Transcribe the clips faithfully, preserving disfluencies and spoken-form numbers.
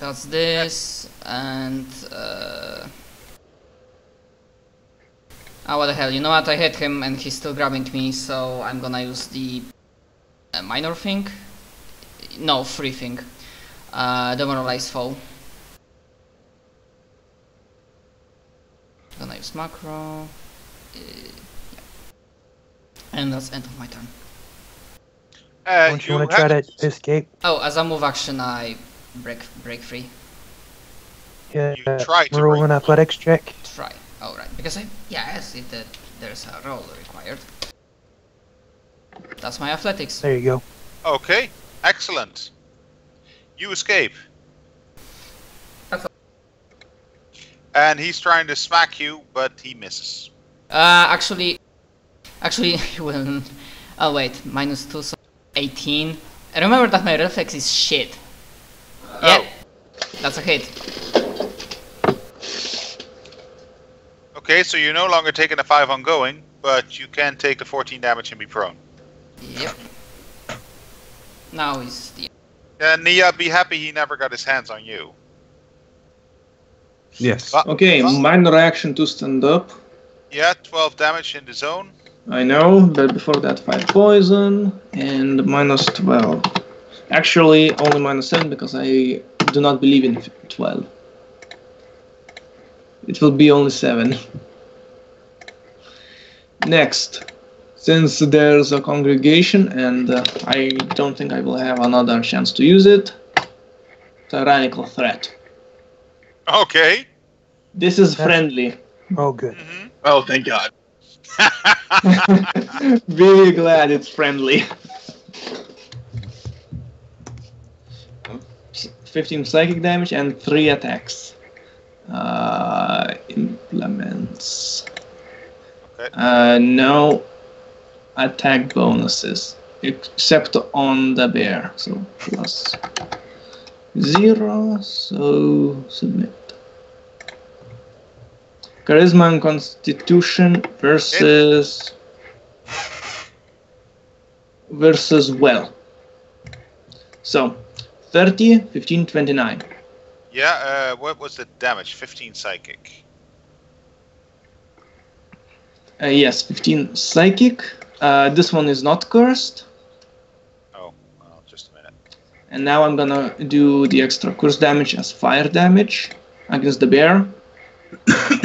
That's this, and uh... ah, what the hell, you know what, I hit him and he's still grabbing me, so I'm gonna use the uh, minor thing? No, free thing. Uh, Demoralize Foe. Gonna use macro. Uh, yeah. And that's end of my turn. Uh, Don't you wanna try to escape? Oh, as a move action I break break free. Yeah, you try to roll an athletics check. Try. Oh right, because I yes, it uh, there's a roll required. That's my athletics. There you go. Okay, excellent. You escape. That's all. And he's trying to smack you, but he misses. Uh, actually, actually, he will. Oh wait, minus two, so eighteen. I remember that my reflex is shit. Oh. Yeah, that's a hit. Okay, so you're no longer taking a five ongoing, but you can take the fourteen damage and be prone. Yep. Now he's the... Uh, Nia, be happy he never got his hands on you. Yes. Uh, okay, uh, minor action to stand up. Yeah, twelve damage in the zone. I know, but before that five poison and minus twelve. Actually, only minus seven because I do not believe in twelve. It will be only seven. Next, since there's a congregation and uh, I don't think I will have another chance to use it, tyrannical threat. Okay. This is friendly. Oh, good. Mm-hmm. Oh, thank God. Very glad it's friendly. fifteen psychic damage and three attacks. Uh, implements. Okay. Uh, no attack bonuses except on the bear. So plus zero. So submit. Charisma and Constitution versus versus well. So thirty, fifteen, twenty-nine. Yeah, uh, what was the damage? fifteen psychic. Uh, yes, fifteen psychic. Uh, this one is not cursed. Oh, well, just a minute. And now I'm gonna do the extra curse damage as fire damage against the bear. uh,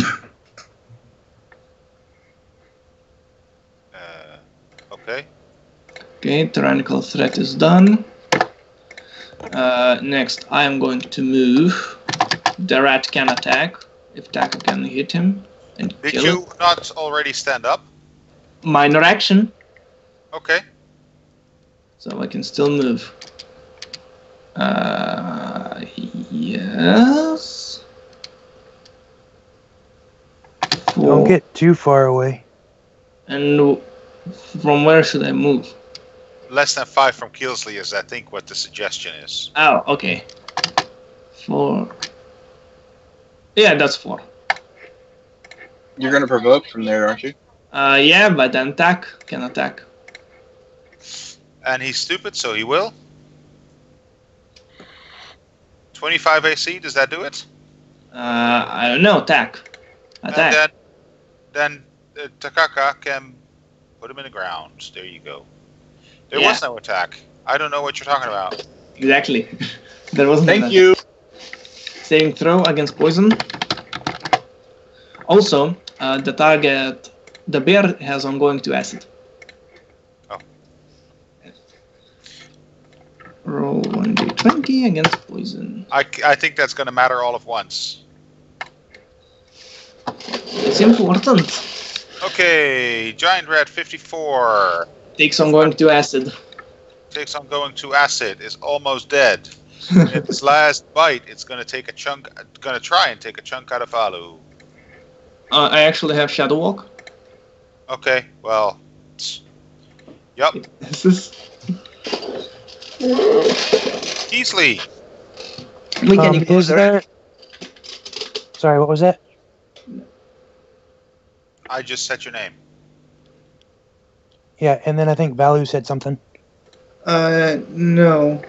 okay. Okay, tyrannical threat is done. Uh, next, I am going to move. The rat can attack if Taka can hit him and Did kill you it. Not already stand up? Minor action. Okay. So I can still move. Uh, yes. Four. Don't get too far away. And from where should I move? Less than five from Keasley is, I think, what the suggestion is. Oh, okay. Four. Yeah, that's four. You're gonna provoke from there, aren't you? Uh, yeah, but then attack can attack. And he's stupid, so he will. Twenty-five A C. Does that do it? Uh, I don't know. Attack. Attack. And then, then uh, Takaka can put him in the ground. There you go. There yeah. was no attack. I don't know what you're talking about. Exactly. There wasn't. Thank you. Saving throw against poison. Also, uh, the target, the bear has ongoing to acid. Oh. Roll one d twenty against poison. I, I think that's going to matter all at once. It's important. Okay, giant rat fifty-four. Takes on going to acid. Takes on going to acid is almost dead. Its last bite, it's gonna take a chunk. Gonna try and take a chunk out of Valu. Uh, I actually have shadow walk. Okay, well, yep. This is Keasley. We can um, is there? Sorry, what was that? I just said your name. Yeah, and then I think Valu said something. Uh, no.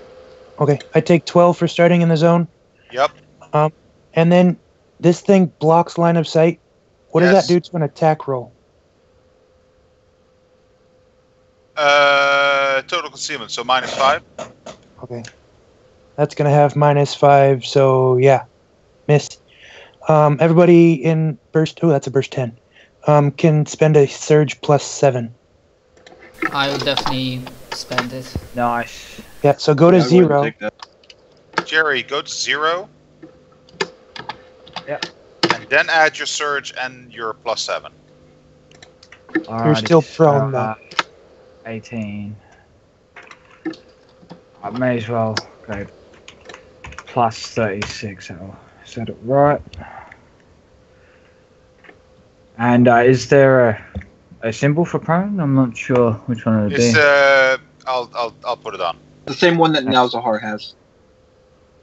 Okay, I take twelve for starting in the zone, Yep. Um, and then this thing blocks line of sight. What yes. does that do to an attack roll? Uh, total concealment, so minus five. Okay. That's going to have minus five, so yeah. Miss. Um, everybody in burst... Oh, that's a burst ten. Um, can spend a surge plus seven. I'll definitely spend it. Nice. Yeah, so go to zero. Jerry, go to zero. Yeah. And then add your surge and your plus seven. Alrighty. You're still prone, though. eighteen. I may as well go plus thirty-six. I'll set it right. And uh, is there a, a symbol for prone? I'm not sure which one it would be. Uh, I'll, I'll, I'll put it on. The same one that Nalzahar has.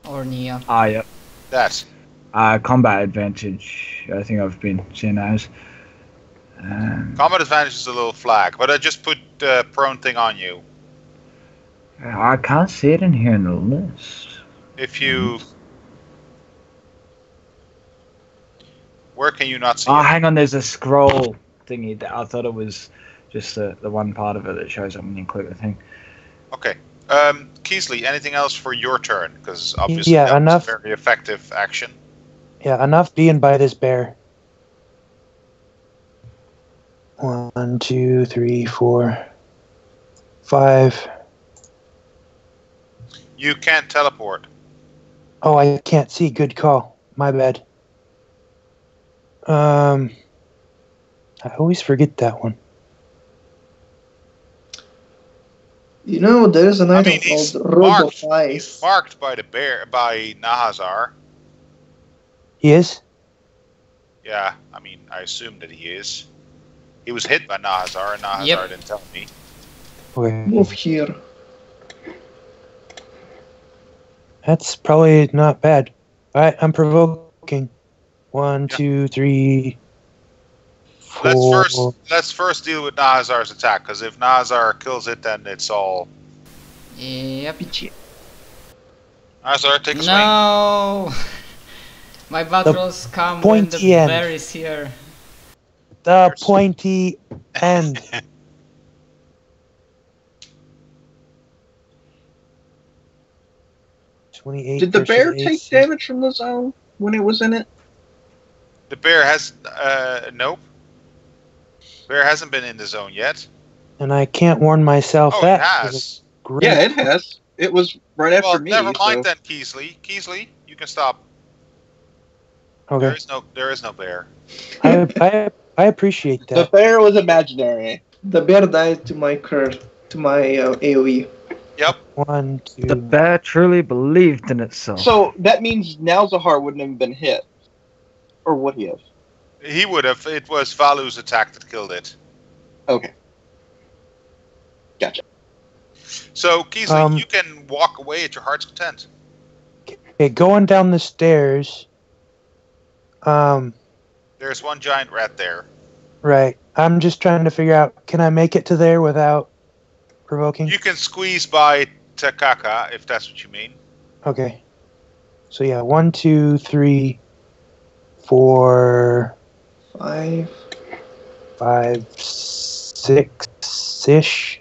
Or Nia. Ah, yep. That's. Uh, combat advantage. I think I've been seeing as. Um, combat advantage is a little flag, but I just put the uh, prone thing on you. I can't see it in here in the list. If you... Where can you not see oh, it? Oh, hang on, there's a scroll thingy. That I thought it was just the, the one part of it that shows up when you click the thing. Okay. Um, Keasley, anything else for your turn? Because obviously yeah, that enough, was a very effective action. Yeah, enough being by this bear. One, two, three, four, five. You can't teleport. Oh, I can't see. Good call. My bad. Um, I always forget that one. You know, there's an item I mean, he's called marked, he's marked by the bear, by Nalzahar. He is? Yeah, I mean, I assume that he is. He was hit by Nalzahar, and Nalzahar yep. didn't tell me. Okay. Move here. That's probably not bad. Alright, I'm provoking. One, yeah. two, three, four. Let's first, let's first deal with Nalzar's attack, because if Nalzahar kills it, then it's all... Yep. Nalzahar, take a swing. No! My battles come when the end. bear is here. The There's pointy end. twenty-eight. Did the bear take eight, damage from the zone when it was in it? The bear has... Uh, nope. Bear hasn't been in the zone yet. And I can't warn myself oh, that. It has. Great yeah, it has. It was right well, after me. Well, never mind so. then, Keasley. Keasley, you can stop. Okay. There is no, there is no bear. I... I I appreciate that. The bear was imaginary. The bear died to my curse, to my uh, A O E. Yep. One, two. The bear truly believed in itself. So that means Nalzahar wouldn't have been hit, or would he have? He would have. It was Valu's attack that killed it. Okay. Gotcha. So Keasley, um, you can walk away at your heart's content. Okay, going down the stairs. Um. There's one giant rat there. Right. I'm just trying to figure out, can I make it to there without provoking? You can squeeze by Takaka, if that's what you mean. Okay. So yeah, one, two, three, four, five, five, six-ish.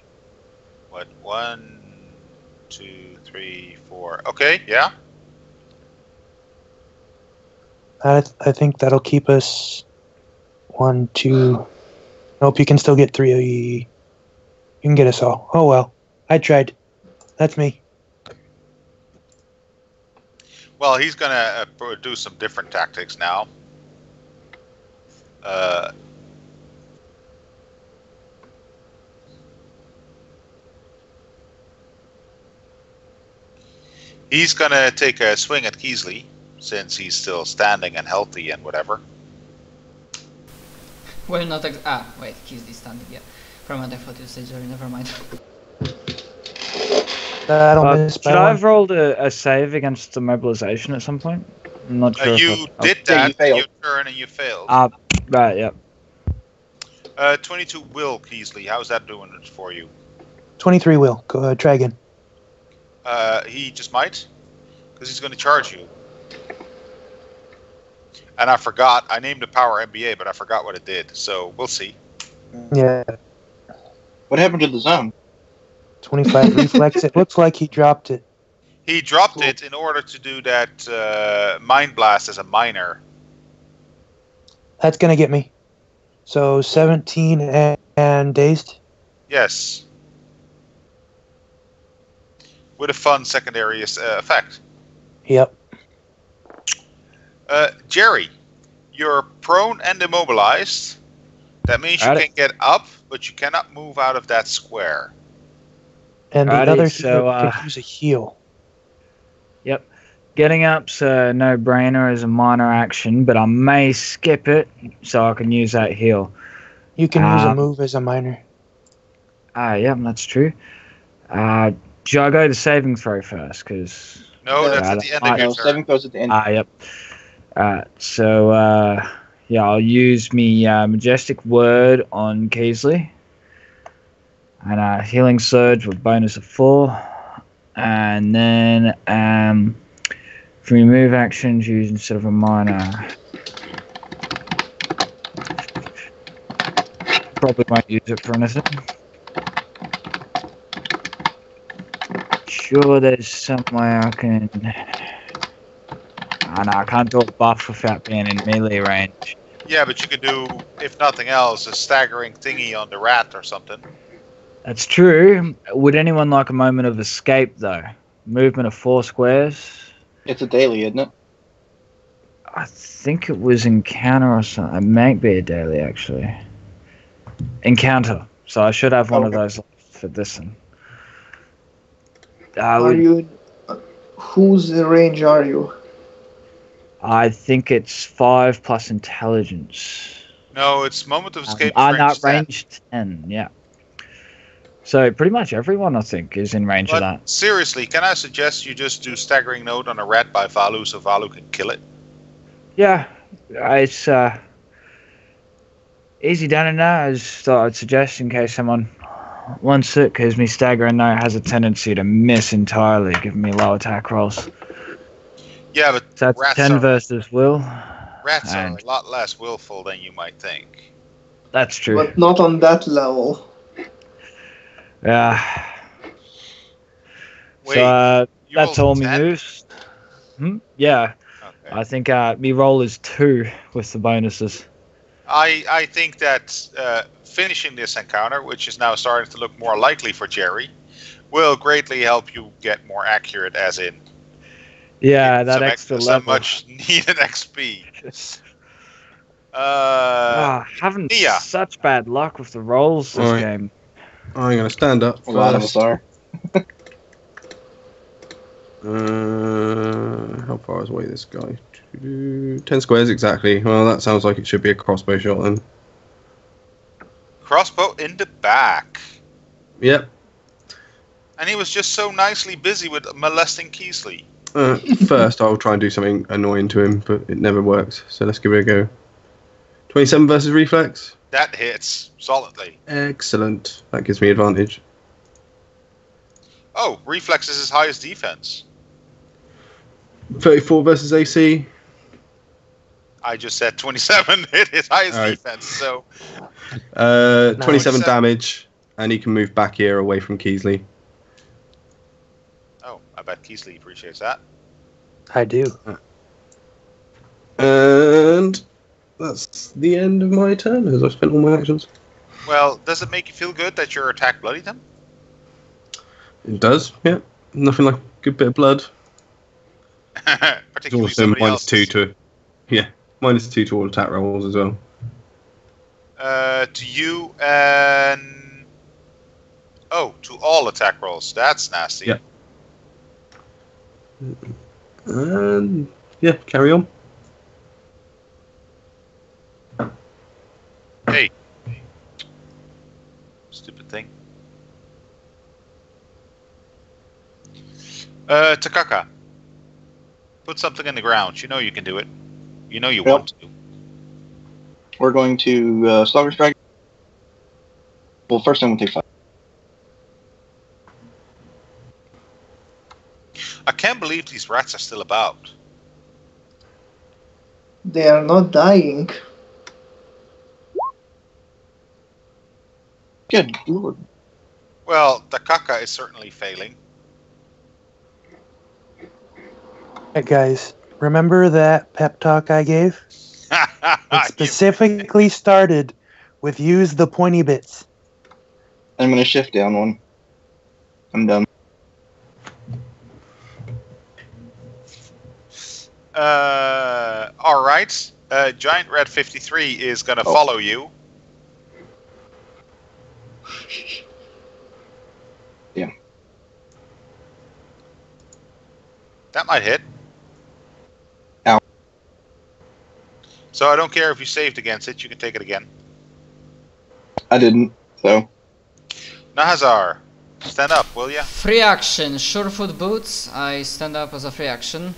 What? One, two, three, four. Okay, yeah. I, th I think that'll keep us one, two. Nope, you can still get three. You can get us all. Oh, well. I tried. That's me. Well, he's going to uh, do some different tactics now. Uh, he's going to take a swing at Keasley. Since he's still standing and healthy and whatever. Well, not ex ah, wait, he's standing, yeah. For a moment I thought you said Jerry, never mind. Uh, I don't uh, should I have rolled a, a save against immobilization at some point? I'm not sure. Uh, you I, did oh, that, you your turn and you failed. Ah, uh, right, yeah. Uh, twenty-two will, Keasley, how's that doing for you? twenty-three will, go uh, try again. Uh, he just might, because he's going to charge you. And I forgot. I named the power M B A, but I forgot what it did. So we'll see. Yeah. What happened to the zone? twenty-five reflex. It looks like he dropped it. He dropped cool. it in order to do that uh, Mind Blast as a minor. That's going to get me. So seventeen and, and dazed? Yes. With a fun secondary uh, effect. Yep. Uh, Jerry, you're prone and immobilized. That means Got you it. can get up, but you cannot move out of that square. And Got another it, so, uh, use a heal. Yep. Getting up's a no-brainer as a minor action, but I may skip it so I can use that heal. You can uh, use a move as a minor. Ah, uh, yeah, that's true. Uh, should I go to saving throw first? Cause, no, uh, that's at the end I, of your Saving throw's at the end. Ah, yep. Uh, so, uh, yeah, I'll use me uh, Majestic Word on Keasley. And uh, Healing Surge with bonus of four. And then, um... for your move actions, use instead of a minor. Probably won't use it for anything. Sure, there's somewhere I can. Oh, no, I can't do a buff without being in melee range. Yeah, but you could do, if nothing else, a staggering thingy on the rat or something. That's true. Would anyone like a moment of escape, though? Movement of four squares. It's a daily, isn't it? I think it was encounter or something. It might be a daily, actually. Encounter. So I should have one okay. of those for this one. I are would, you... Uh, whose range are you? I think it's five plus intelligence. No, it's moment of escape. I'm um, not range ten, yeah. So pretty much everyone, I think, is in range but of that. Seriously, can I suggest you just do Staggering Note on a rat by Valu so Valu can kill it? Yeah, it's uh, easy done and that. I just thought I'd suggest in case someone wants it, because me Staggering Note has a tendency to miss entirely, giving me low attack rolls. Yeah, but so that's rats ten are, versus will. Rats and are a lot less willful than you might think. That's true. But not on that level. Yeah. Wait, so uh, that's all me moves. Hmm? Yeah. Okay. I think uh, me roll is two with the bonuses. I I think that uh, finishing this encounter, which is now starting to look more likely for Jerry, will greatly help you get more accurate. As in, yeah, that extra ex level. So much needed X P. uh, oh, having Nia. such bad luck with the rolls this right. game. I'm gonna stand up. A lot of us are. Uh, how far is away this guy? Ten squares exactly. Well, that sounds like it should be a crossbow shot then. Crossbow in the back. Yep. And he was just so nicely busy with molesting Keasley. Uh, first, I'll try and do something annoying to him, but it never works. So let's give it a go. Twenty-seven versus reflex. That hits solidly. Excellent. That gives me advantage. Oh, reflex is as high as defense. thirty-four versus A C. I just said twenty-seven. It is high as right. defense. So. Uh, no, twenty-seven damage, and he can move back here away from Keasley. Oh, I bet Keasley appreciates that. I do. And. That's the end of my turn, as I've spent all my actions. Well, does it make you feel good that your attack bloodied him? It does, yeah. Nothing like a good bit of blood. Particularly also minus else's. two to... Yeah, minus two to all attack rolls as well. Uh, to you and... Oh, to all attack rolls. That's nasty. Yeah. And... Yeah, carry on. Hey, stupid thing. Uh, Takaka, put something in the ground. You know you can do it. You know you yep. want to. We're going to uh, Slugger Strike. Well, first I'm going to take five. I can't believe these rats are still about. They are not dying. Good lord. Well, Takaka is certainly failing. Hey guys, remember that pep talk I gave? It specifically started with use the pointy bits. I'm going to shift down one. I'm done. Uh, all right. Uh, Giant Red fifty-three is going to oh. follow you. Yeah. That might hit. Ow. So I don't care if you saved against it. You can take it again. I didn't, so. Nalzahar, stand up, will ya? Free action. Surefoot Boots. I stand up as a free action.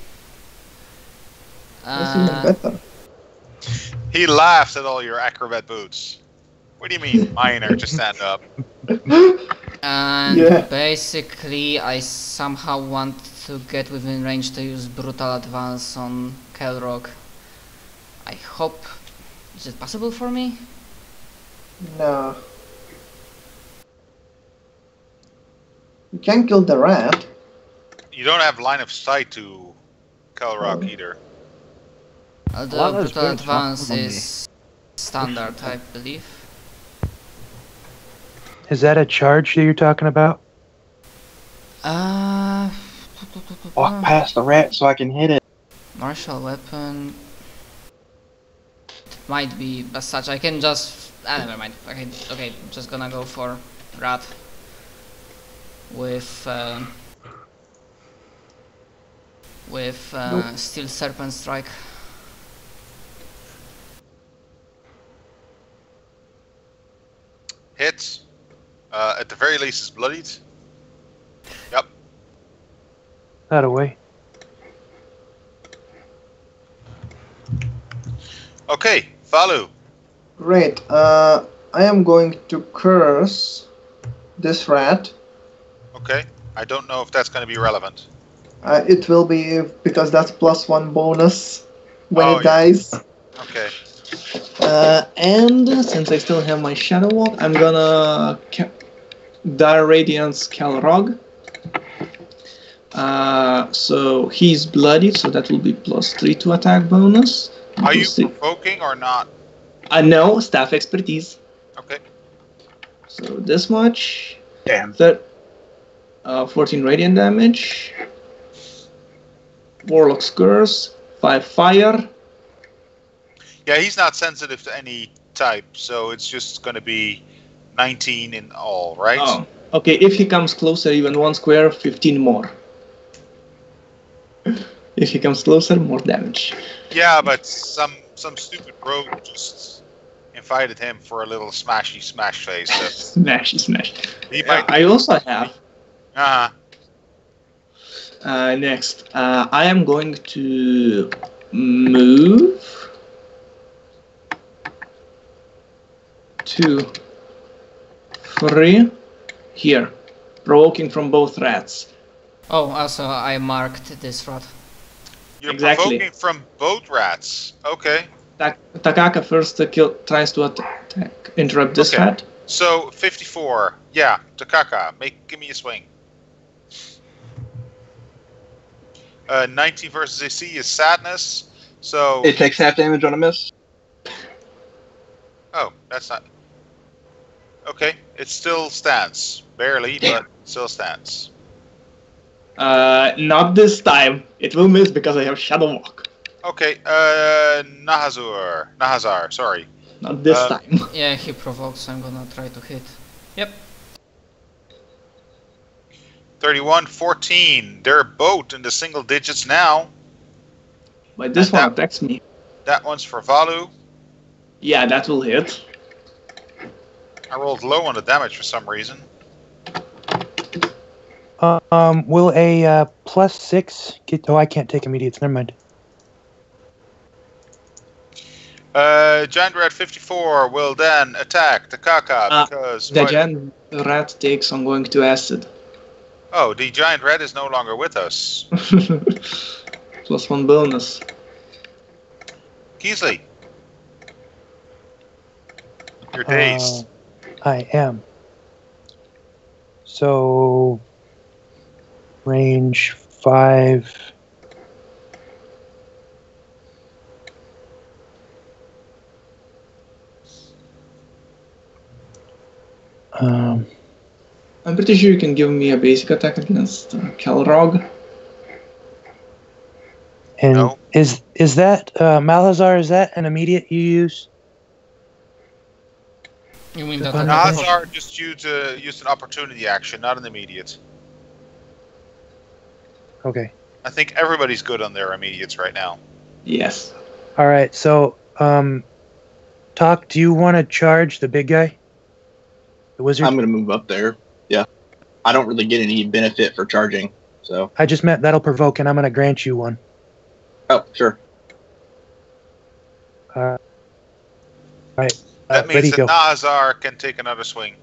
Uh, he laughs at all your acrobat boots. What do you mean, minor to stand up? And yeah. basically, I somehow want to get within range to use Brutal Advance on Kelrog. I hope. Is it possible for me? No. You can't kill the rat. You don't have line of sight to Kelrog oh. either. Although Brutal Advance is standard, I believe. Is that a charge that you're talking about? Uh, Walk past the rat so I can hit it. Martial weapon... It might be as such. I can just... Ah, never mind. Okay, okay, I'm just gonna go for rat. With... Uh, with uh, nope. Steel Serpent Strike. Hits. Uh, at the very least, it's bloodied. Yep. That away. Okay, Valu. Great. Uh, I am going to curse this rat. Okay. I don't know if that's going to be relevant. Uh, it will be because that's plus one bonus when oh, it yeah. dies. Okay. Uh, and since I still have my Shadow Walk, I'm gonna die Radiance Kelrog. Uh, so he's bloodied, so that will be plus three to attack bonus. Are you provoking or not? Uh, no, staff expertise. Okay. So this much. Damn. That, uh, fourteen radiant damage. Warlock's Curse. five fire. Yeah, he's not sensitive to any type, so it's just going to be nineteen in all, right? Oh, okay. If he comes closer, even one square, fifteen more. If he comes closer, more damage. Yeah, but some some stupid rogue just invited him for a little smashy smash face. So smashy smash. He might uh, I also have. Uh-huh. Uh Next, uh, I am going to move. Two, three, here, provoking from both rats. Oh, also I marked this rat. You're exactly. provoking from both rats. Okay. Tak Takaka first uh, kill, tries to attack, interrupt this okay. rat. So fifty-four. Yeah, Takaka, make give me a swing. Uh, nineteen versus A C is sadness. So it takes half damage on a miss. Oh, that's not. Okay, it still stands. Barely, but still stands. Uh, not this time. It will miss because I have Shadow Walk. Okay, uh, Nalzahar. Nalzahar, sorry. Not this uh, time. Yeah, he provokes, I'm gonna try to hit. Yep. thirty-one, fourteen. They're both in the single digits now. But this and one that, attacks me. That one's for Valu. Yeah, that will hit. I rolled low on the damage for some reason. Um, will a uh, plus six get... Oh, I can't take immediates. Never mind. Uh, Giant Rat fifty-four will then attack the Takaka uh, because... The what? Giant Rat takes ongoing to acid. Oh, the Giant Rat is no longer with us. Plus one bonus. Keasley, you're dazed. Uh, I am. So, range five. Um, I'm pretty sure you can give me a basic attack against uh, Kelrog. And no. is is that uh, Malazar? Is that an immediate you use? You mean that Malazar just used uh, used an opportunity action, not an immediate. Okay. I think everybody's good on their immediates right now. Yes. All right. So, um, Tok, do you want to charge the big guy? The wizard. I'm going to move up there. Yeah. I don't really get any benefit for charging, so. I just meant that'll provoke, and I'm going to grant you one. Oh, sure. Uh, all right. That uh, means that Nalzahar can take another swing.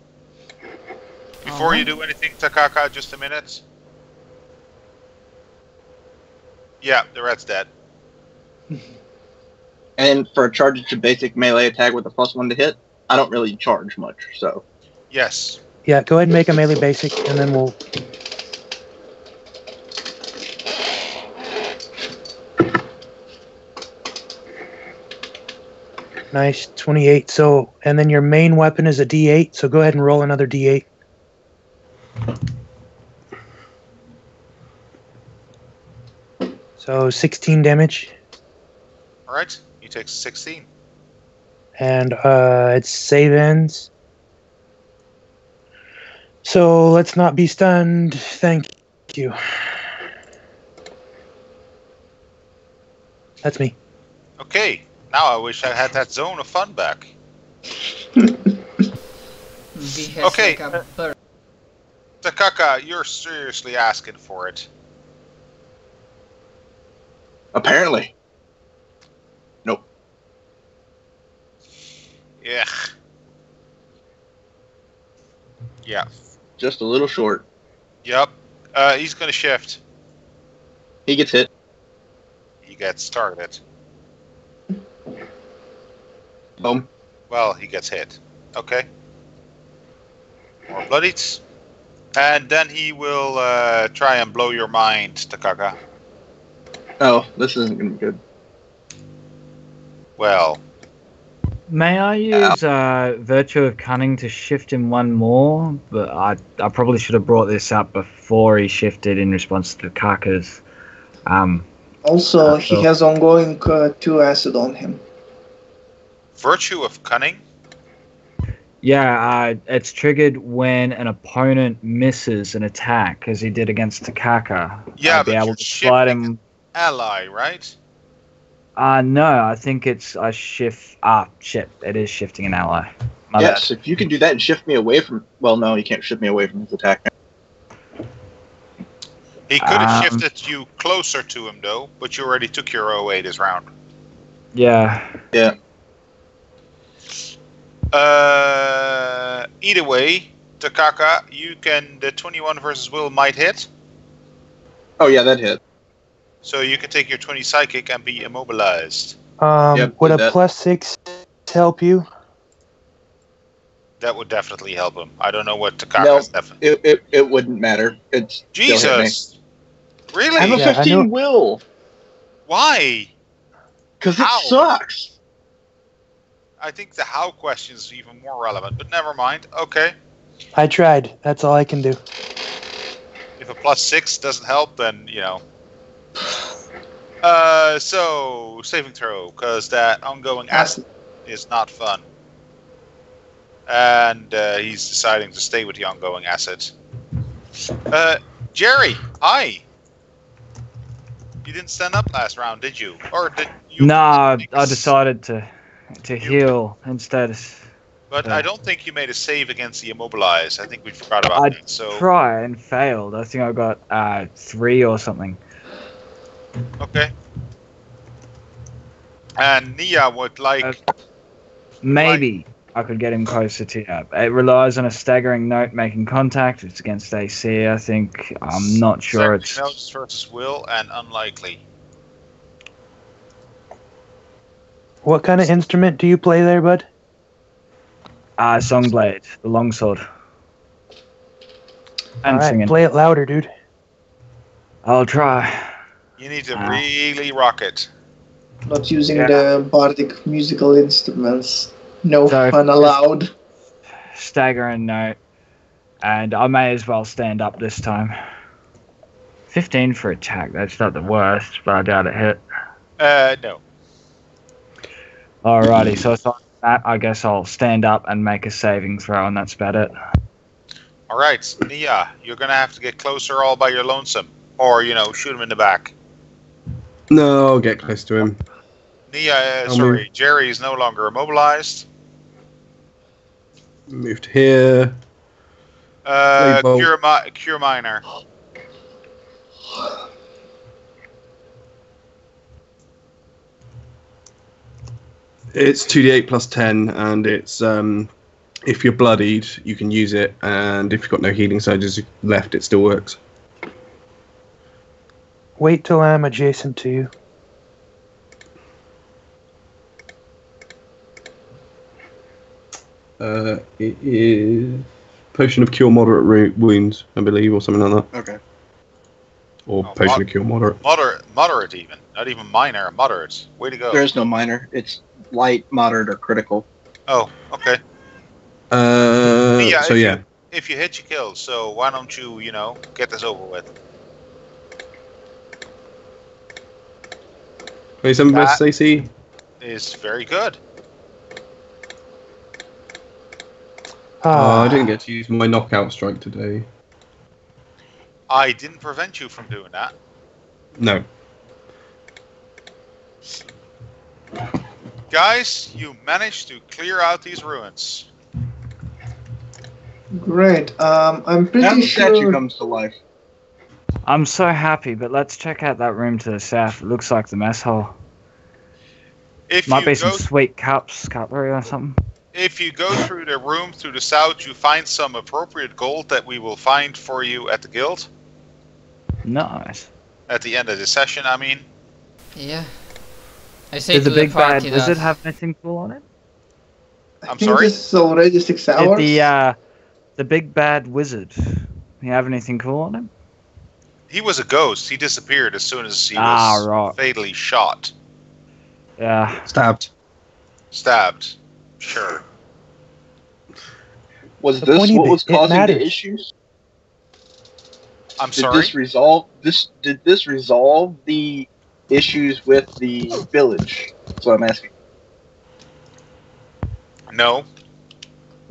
Before uh-huh. you do anything, Takaka, just a minute. Yeah, the rat's dead. And for a charge to basic melee attack with a plus one to hit, I don't really charge much, so. Yes. Yeah, go ahead and make a melee basic, and then we'll... Nice, twenty-eight. So, and then your main weapon is a D eight, so go ahead and roll another D eight. So, sixteen damage. All right, you take sixteen. And uh, it's save ends. So let's not be stunned. Thank you. That's me. Okay. Now I wish I had that zone of fun back. Okay. Uh, Takaka, you're seriously asking for it. Apparently. Nope. Yeah. Yeah. Just a little short. Yep. Uh, he's going to shift. He gets hit. He gets targeted. Boom. Well, he gets hit. Okay. More bloodied. And then he will uh, try and blow your mind, Takaka. Oh, this isn't going to be good. Well. May I use uh, Virtue of Cunning to shift him one more? But I, I probably should have brought this up before he shifted in response to Kaka's. Um, also, uh, he so. has ongoing uh, two acid on him. Virtue of Cunning? Yeah, uh, it's triggered when an opponent misses an attack, as he did against Takaka. Yeah, I'd but be able you're to slide him. An ally, right? Uh, no, I think it's a shift. Ah, shit, it is shifting an ally. My yes, bad. If you can do that and shift me away from... Well, no, you can't shift me away from his attack. He could have um, shifted you closer to him, though, but you already took your O eight this round. Yeah. Yeah. Uh, either way, Takaka, you can... The twenty-one versus Will might hit. Oh, yeah, that hit. So you can take your twenty psychic and be immobilized. Um, yep, would a that. plus six help you? That would definitely help him. I don't know what Takaka's... No, it, it, it wouldn't matter. It's Jesus! Really? I have a yeah, fifteen Will! Why? Because it sucks! I think the how question is even more relevant, but never mind. Okay. I tried. That's all I can do. If a plus six doesn't help, then, you know... Uh, so, saving throw, because that ongoing acid is not fun. And uh, he's deciding to stay with the ongoing acid. Uh, Jerry, hi! You didn't stand up last round, did you? Or did you? No, I, I decided to... To heal instead. But uh, I don't think you made a save against the immobilize. I think we forgot about I that. So. I tried and failed. I think I got uh, three or something. Okay. And Nia would like... Uh, maybe like... I could get him closer to you. It relies on a staggering note making contact. It's against A C, I think. I'm not sure it's... Notes versus Will and unlikely. What kind of instrument do you play there, bud? Ah, uh, Songblade, the longsword. And right, singing. Play it louder, dude. I'll try. You need to uh, really rock it. Not using yeah. the bardic musical instruments. No so, fun allowed. Staggering note. And I may as well stand up this time. fifteen for attack. That's not the worst, but I doubt it hit. Uh, no. Alrighty, so aside from that, I guess I'll stand up and make a saving throw, and that's about it. Alright, Nia, you're going to have to get closer all by your lonesome. Or, you know, shoot him in the back. No, I'll get close to him. Nia, uh, sorry, move. Jerry is no longer immobilized. Moved here. Uh, cure, mi cure minor. It's two d eight plus ten, and it's um, if you're bloodied, you can use it, and if you've got no healing surges left, it still works. Wait till I'm adjacent to you. Uh, it is Potion of Cure Moderate Wounds, I believe, or something like that. Okay. Or oh, Potion of Cure Moderate. Moderate, moderate even. Not even minor, moderate. Way to go. There is no minor. It's light, moderate, or critical. Oh, okay. Uh, yeah, so if yeah. You, if you hit, you kill. So why don't you, you know, get this over with? twenty-seven versus A C. Is very good. Oh, I didn't get to use my knockout strike today. I didn't prevent you from doing that. No. Guys, you managed to clear out these ruins. Great. Um, I'm pretty now the sure... statue comes to life. I'm so happy, but let's check out that room to the south. It looks like the mess hall. If Might be some sweet cups, cutlery or something. If you go through the room through the south, you find some appropriate gold that we will find for you at the guild. Nice. At the end of the session, I mean. Yeah. I say Did to the big the bad wizard have anything cool on it? I'm I think sorry? It's already six hours. Did the, uh, the big bad wizard, he have anything cool on him? He was a ghost. He disappeared as soon as he ah, was right. fatally shot. Yeah. Stabbed. Stabbed. Sure. Was this what was causing the issues? I'm sorry. Did this resolve this? Did this resolve the issues with the village? That's what I'm asking. No.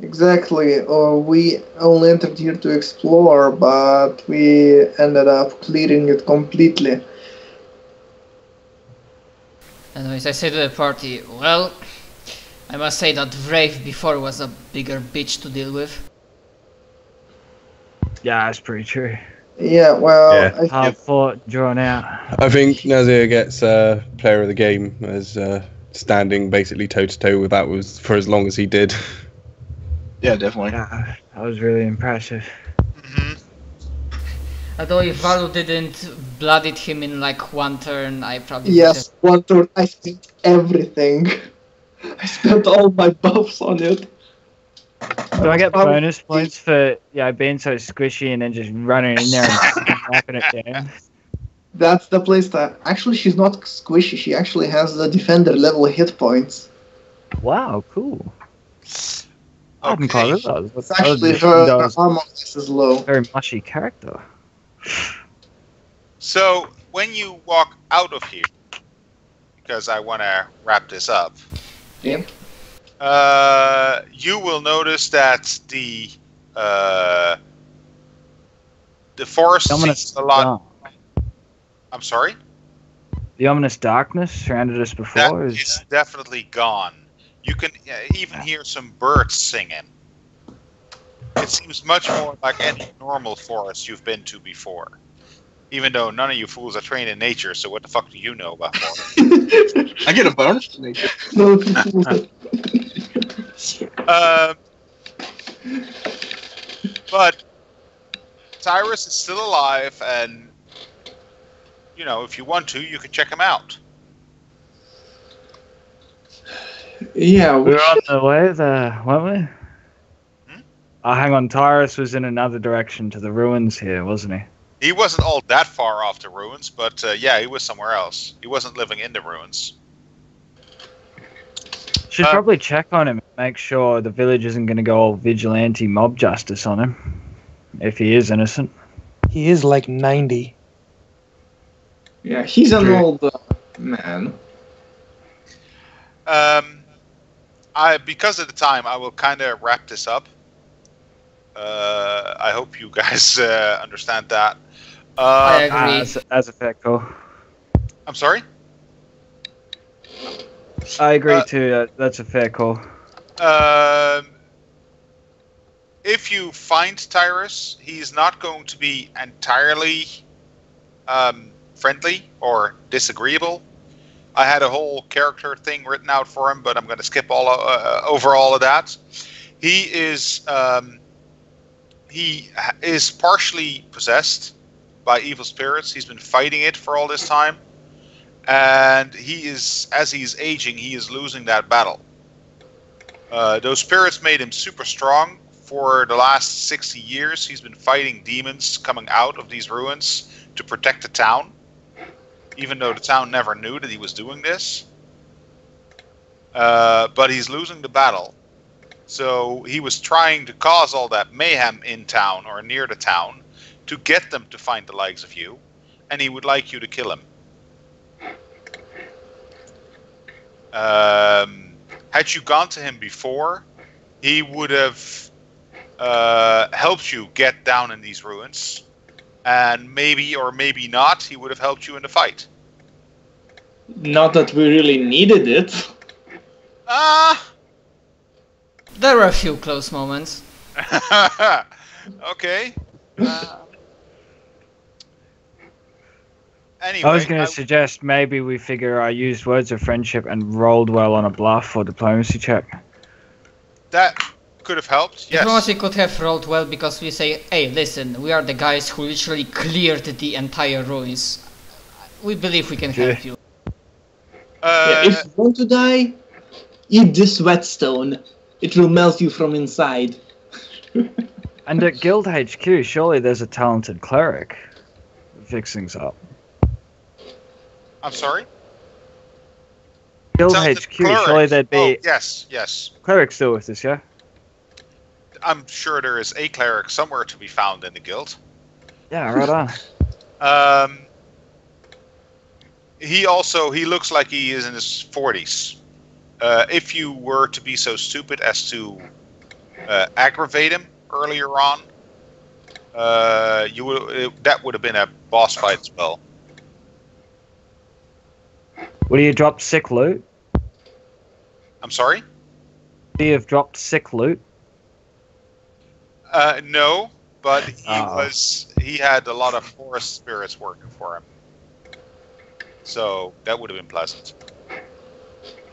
Exactly. Or we all entered here to explore, but we ended up clearing it completely. Anyways, I said to the party, well. I must say that Wraith before was a bigger bitch to deal with. Yeah, that's pretty true. Yeah, well... Yeah. I Hard fought, drawn out. I think Nazir gets uh, player of the game as uh, standing basically toe-to-toe -to -toe with that was for as long as he did. Yeah, definitely. Yeah, that was really impressive. Mm-hmm. Although if Valu didn't bloodied him in like one turn, I probably... Yes, one turn, I think everything. I spent all my buffs on it. Do I get bonus points for yeah being so squishy and then just running in there and slapping it down? That's the place that actually she's not squishy. She actually has the defender level hit points. Wow, cool. Okay. I didn't call it that. It's actually her armor is low. Very mushy character. So when you walk out of here, because I want to wrap this up. Yeah. Uh, you will notice that the uh, the forest seems a lot. Dark. I'm sorry. The ominous darkness surrounded us before. That is, is that... definitely gone. You can uh, even hear some birds singing. It seems much more like any normal forest you've been to before. Even though none of you fools are trained in nature, so what the fuck do you know about forest? I get a bonus to nature. uh, but Tyrus is still alive, and you know, if you want to, you can check him out. Yeah, we were on the way there, weren't we? Hmm? Oh, hang on. Tyrus was in another direction to the ruins here, wasn't he? He wasn't all that far off the ruins, but uh, yeah, he was somewhere else. He wasn't living in the ruins. Should uh, probably check on him, make sure the village isn't going to go all vigilante mob justice on him, if he is innocent. He is like ninety. Yeah, he's an old uh, man. Um, I because of the time, I will kind of wrap this up. Uh, I hope you guys uh, understand that. Uh, I agree. As, as a fact, cool. I'm sorry? I agree uh, too. Uh, that's a fair call. Uh, if you find Tyrus, he's not going to be entirely um, friendly or disagreeable. I had a whole character thing written out for him, but I'm going to skip all uh, over all of that. He is um, he is partially possessed by evil spirits. He's been fighting it for all this time. And he is, as he's aging, he is losing that battle. Uh, those spirits made him super strong. For the last sixty years, he's been fighting demons coming out of these ruins to protect the town, even though the town never knew that he was doing this. Uh, but he's losing the battle. So he was trying to cause all that mayhem in town or near the town to get them to find the likes of you, and he would like you to kill him. Um, had you gone to him before, he would have uh, helped you get down in these ruins, and maybe or maybe not, he would have helped you in the fight. Not that we really needed it. Ah, uh, there were a few close moments. Okay. Uh, Anyway, I was going to suggest maybe we figure I used words of friendship and rolled well on a bluff or diplomacy check. That could have helped, yes. Diplomacy could have rolled well because we say, hey, listen, we are the guys who literally cleared the entire ruins. We believe we can yeah. help you. Uh, yeah, if you want to die, eat this whetstone. It will melt you from inside. And at Guild H Q, surely there's a talented cleric that fixes things up. I'm sorry? Guild H Q, surely there'd be... Oh, yes, yes. Clerics still with this, yeah? I'm sure there is a cleric somewhere to be found in the guild. Yeah, right on. Um, he also, he looks like he is in his forties. Uh, if you were to be so stupid as to uh, aggravate him earlier on, uh, you would, it, that would have been a boss fight as well. Would he have dropped sick loot? I'm sorry? Would he have dropped sick loot? Uh, no, but he oh. was he had a lot of forest spirits working for him. So that would have been pleasant.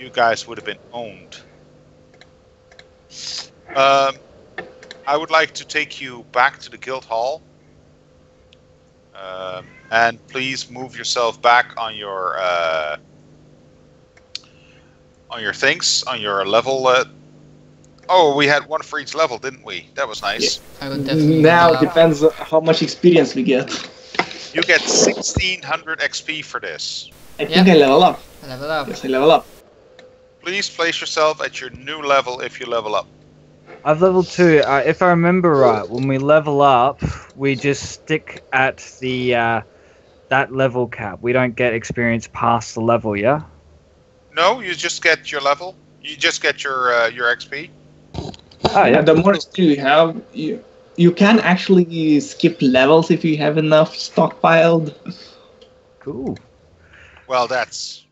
You guys would have been owned. Um, I would like to take you back to the guild hall. Um, and please move yourself back on your uh, on your things, on your level. Uh, oh, we had one for each level, didn't we? That was nice. Yeah. I would definitely now it depends on how much experience we get. You get sixteen hundred X P for this. I think yeah. I level up. I level up. Yes, I level up. Please place yourself at your new level if you level up. I've leveled two. Uh, if I remember right, when we level up, we just stick at the uh, that level cap. We don't get experience past the level, yeah? No, you just get your level. You just get your uh, your X P. Oh, yeah. The more X P you have, you, you can actually skip levels if you have enough stockpiled. Cool. Well, that's